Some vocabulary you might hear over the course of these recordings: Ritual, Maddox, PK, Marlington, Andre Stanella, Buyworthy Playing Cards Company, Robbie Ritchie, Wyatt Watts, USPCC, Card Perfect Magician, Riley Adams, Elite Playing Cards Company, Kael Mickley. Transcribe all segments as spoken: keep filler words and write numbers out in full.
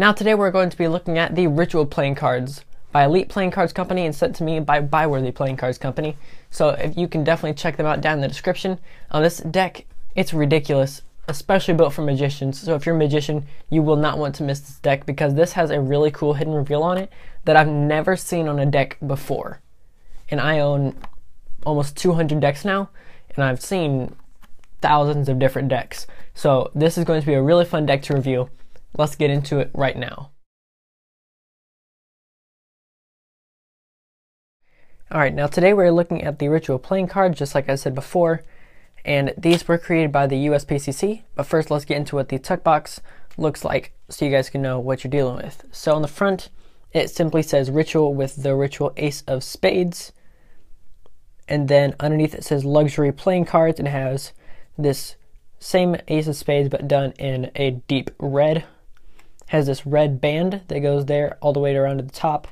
Now today we're going to be looking at the Ritual playing cards by Elite Playing Cards Company and sent to me by Buyworthy Playing Cards Company. So if you can definitely check them out down in the description. Uh, this deck, it's ridiculous, especially built for magicians. So if you're a magician, you will not want to miss this deck because this has a really cool hidden reveal on it that I've never seen on a deck before. And I own almost two hundred decks now, and I've seen thousands of different decks. So this is going to be a really fun deck to review. Let's get into it right now. Alright, now today we're looking at the Ritual playing card, just like I said before, and these were created by the U S P C C, but first let's get into what the tuck box looks like so you guys can know what you're dealing with. So on the front, it simply says Ritual with the Ritual Ace of Spades, and then underneath it says Luxury Playing Cards, and it has this same Ace of Spades but done in a deep red. It has this red band that goes there all the way around to the top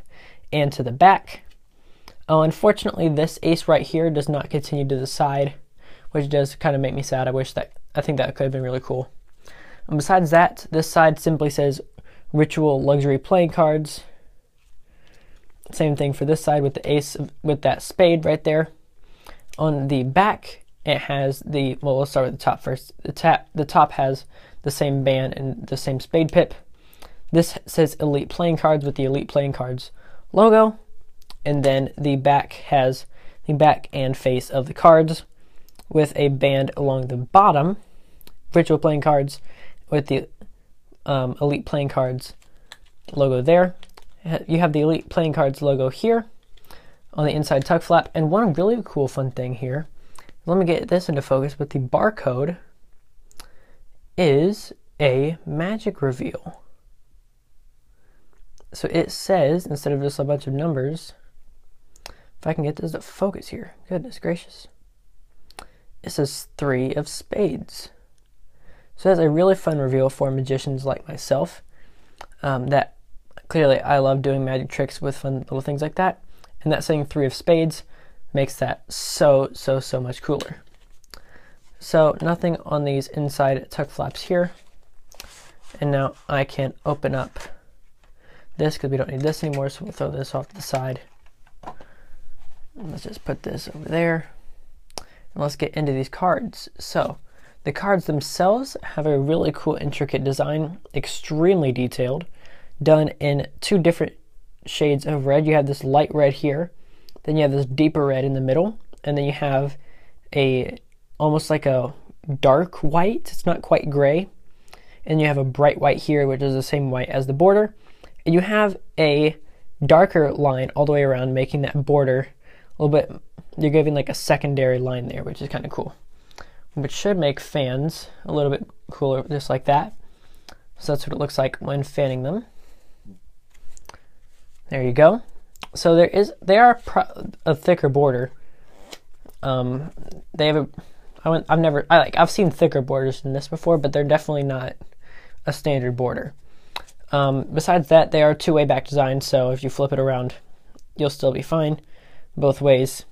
and to the back. Oh, unfortunately, this ace right here does not continue to the side, which does kind of make me sad. I wish that, I think that could have been really cool. And besides that, this side simply says Ritual Luxury Playing Cards. Same thing for this side with the ace, with that spade right there. On the back, it has the, well, let's start with the top first. The, tap, the top has the same band and the same spade pip. This says Elite Playing Cards with the Elite Playing Cards logo. And then the back has the back and face of the cards with a band along the bottom. Ritual Playing Cards with the um, Elite Playing Cards logo there. You have the Elite Playing Cards logo here on the inside tuck flap. And one really cool fun thing here, let me get this into focus, but the barcode is a magic reveal. So it says, instead of just a bunch of numbers, if I can get this to focus here, goodness gracious, it says three of spades. So that's a really fun reveal for magicians like myself, um, that clearly I love doing magic tricks with fun little things like that. And that saying three of spades makes that so, so, so much cooler. So nothing on these inside tuck flaps here. And now I can open up this because we don't need this anymore. So we'll throw this off to the side. Let's just put this over there. And let's get into these cards. So the cards themselves have a really cool intricate design, extremely detailed, done in two different shades of red. You have this light red here, then you have this deeper red in the middle, and then you have a almost like a dark white. It's not quite gray. And you have a bright white here, which is the same white as the border. And you have a darker line all the way around, making that border a little bit, you're giving like a secondary line there, which is kind of cool, which should make fans a little bit cooler, just like that. So that's what it looks like when fanning them. There you go. So there is, they are a thicker border. Um, they have a, I went, I've never, I like, I've seen thicker borders than this before, but they're definitely not a standard border. Um, besides that, they are two-way back design, so if you flip it around, you'll still be fine both ways.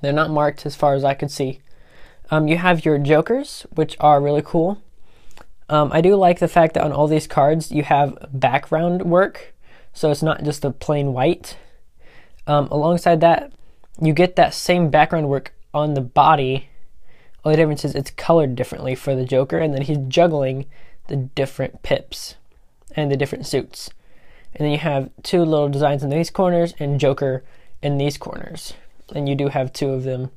They're not marked as far as I could see. Um, you have your jokers, which are really cool. Um, I do like the fact that on all these cards, you have background work, so it's not just a plain white. Um, alongside that, you get that same background work on the body. Only difference is it's colored differently for the joker, and then he's juggling the different pips and the different suits. And then you have two little designs in these corners and joker in these corners. And you do have two of them,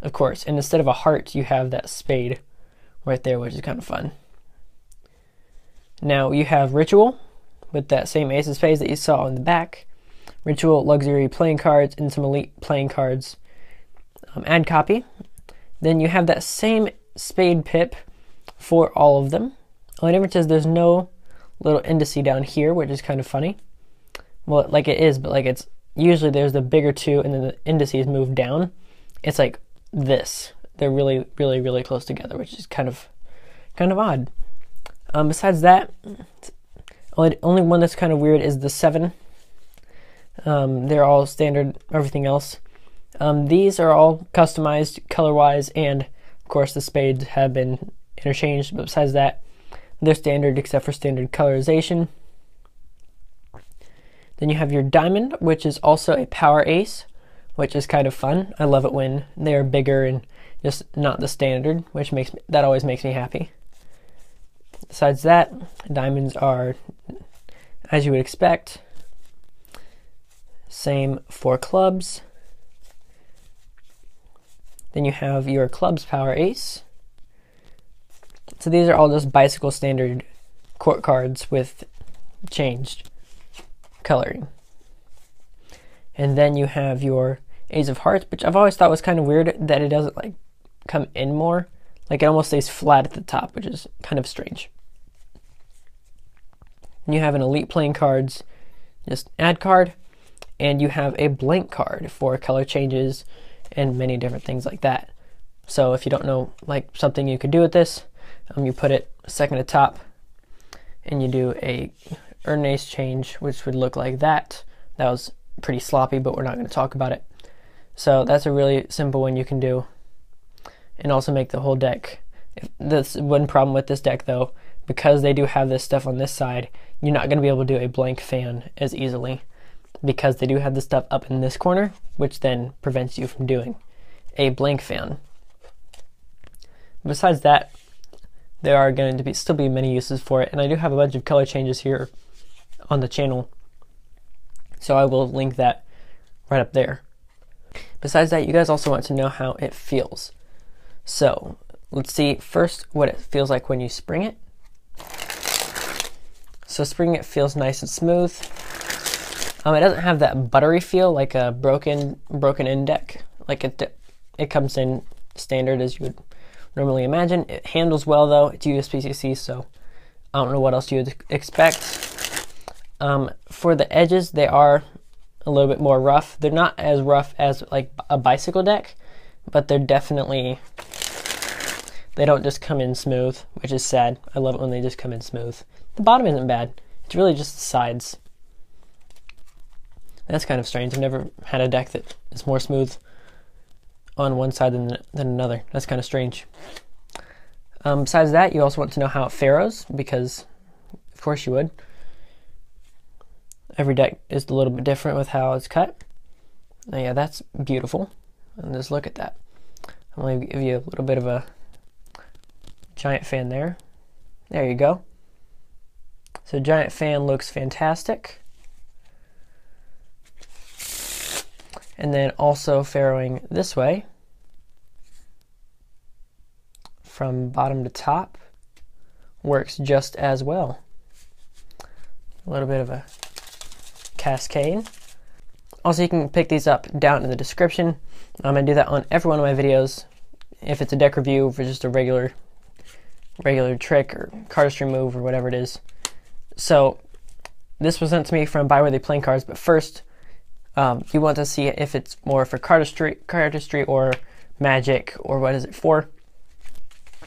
of course. And instead of a heart, you have that spade right there, which is kind of fun. Now you have Ritual with that same Ace of Spades that you saw on the back. Ritual, Luxury Playing Cards, and some Elite Playing Cards um, ad copy. Then you have that same spade pip for all of them. Only difference is there's no little indice down here, which is kind of funny. Well, like it is, but like it's usually there's the bigger two and then the indices move down. It's like this. They're really, really, really close together, which is kind of kind of odd. Um, besides that, only, only one that's kind of weird is the seven. Um, they're all standard, everything else. Um, these are all customized color-wise, and of course the spades have been interchanged, but besides that, they're standard except for standard colorization. Then you have your diamond, which is also a power ace, which is kind of fun. I love it when they are bigger and just not the standard, which makes me, that always makes me happy. Besides that, diamonds are as you would expect. Same for clubs. Then you have your clubs power ace. So these are all just bicycle standard court cards with changed coloring. And then you have your ace of hearts, which I've always thought was kind of weird that it doesn't like come in more. Like it almost stays flat at the top, which is kind of strange. And you have an Elite Playing Cards just add card, and you have a blank card for color changes and many different things like that. So if you don't know like something you could do with this, um, you put it second to top and you do a earn ace change, which would look like that. That was pretty sloppy, but we're not going to talk about it. So that's a really simple one you can do and also make the whole deck. That's one problem with this deck though, because they do have this stuff on this side, you're not going to be able to do a blank fan as easily because they do have this stuff up in this corner, which then prevents you from doing a blank fan. Besides that, there are going to be still be many uses for it, and I do have a bunch of color changes here on the channel, so I will link that right up there. Besides that, you guys also want to know how it feels. So let's see first what it feels like when you spring it. So springing it feels nice and smooth. Um, it doesn't have that buttery feel like a broken broken in deck. Like it, it comes in standard as you would normally imagine. It handles well though. It's U S P C C, so I don't know what else you would expect. Um, for the edges, they are a little bit more rough. They're not as rough as like a bicycle deck, but they're definitely, they don't just come in smooth, which is sad. I love it when they just come in smooth. The bottom isn't bad. It's really just the sides. That's kind of strange. I've never had a deck that is more smooth on one side than, than another. That's kind of strange. Um, besides that, you also want to know how it farrows, because of course you would. Every deck is a little bit different with how it's cut. Now, yeah, that's beautiful. And just look at that. I'm going to give you a little bit of a giant fan there. There you go. So giant fan looks fantastic. And then also farrowing this way from bottom to top works just as well. A little bit of a cascade. Also, you can pick these up down in the description. I'm going to do that on every one of my videos. If it's a deck review for just a regular regular trick or cardistry move or whatever it is. So this was sent to me from Buyworthy Playing Cards, but first Um, you want to see if it's more for cardistry, cardistry or magic, or what is it for.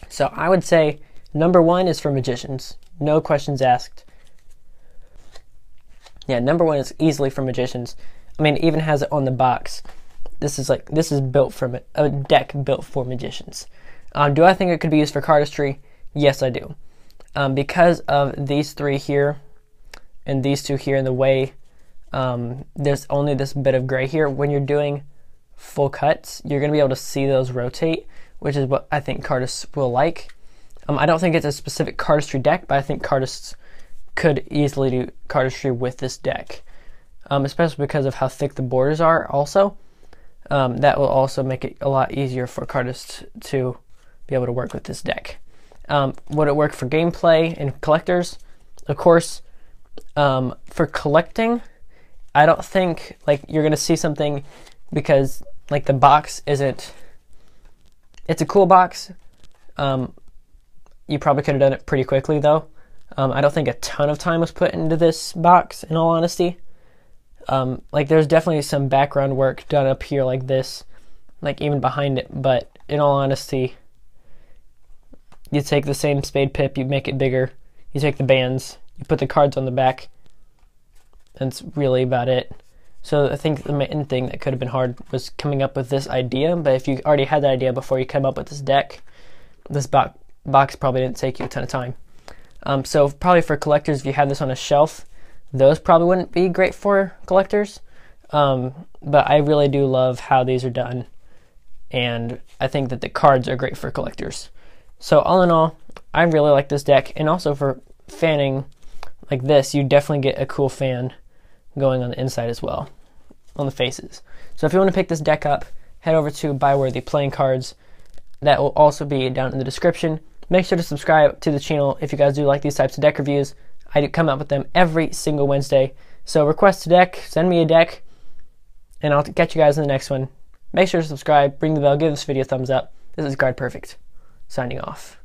So I would say number one is for magicians. No questions asked. Yeah, number one is easily for magicians. I mean, it even has it on the box. This is like, this is built from a, a deck built for magicians. Um, do I think it could be used for cardistry? Yes, I do. Um, because of these three here and these two here in the way, Um, there's only this bit of gray here. When you're doing full cuts, you're going to be able to see those rotate, which is what I think cardists will like. Um, I don't think it's a specific cardistry deck, but I think cardists could easily do cardistry with this deck, um, especially because of how thick the borders are also. Um, that will also make it a lot easier for cardists to be able to work with this deck. Um, would it work for gameplay and collectors? Of course. Um, for collecting, I don't think like you're gonna see something, because like the box isn't, it's a cool box. Um, you probably could have done it pretty quickly though. Um, I don't think a ton of time was put into this box, in all honesty. Um, like there's definitely some background work done up here like this, like even behind it, but in all honesty, you take the same spade pip, you make it bigger, you take the bands, you put the cards on the back. That's really about it. So I think the main thing that could have been hard was coming up with this idea, but if you already had the idea before you came up with this deck, this bo box probably didn't take you a ton of time. Um, so probably for collectors, if you have this on a shelf, those probably wouldn't be great for collectors, um, but I really do love how these are done, and I think that the cards are great for collectors. So all in all, I really like this deck, and also for fanning like this, you definitely get a cool fan going on the inside as well, on the faces. So if you want to pick this deck up, head over to Buyworthy Playing Cards. That will also be down in the description. Make sure to subscribe to the channel if you guys do like these types of deck reviews. I do come out with them every single Wednesday. So request a deck, send me a deck, and I'll catch you guys in the next one. Make sure to subscribe, ring the bell, give this video a thumbs up. This is Card Perfect, signing off.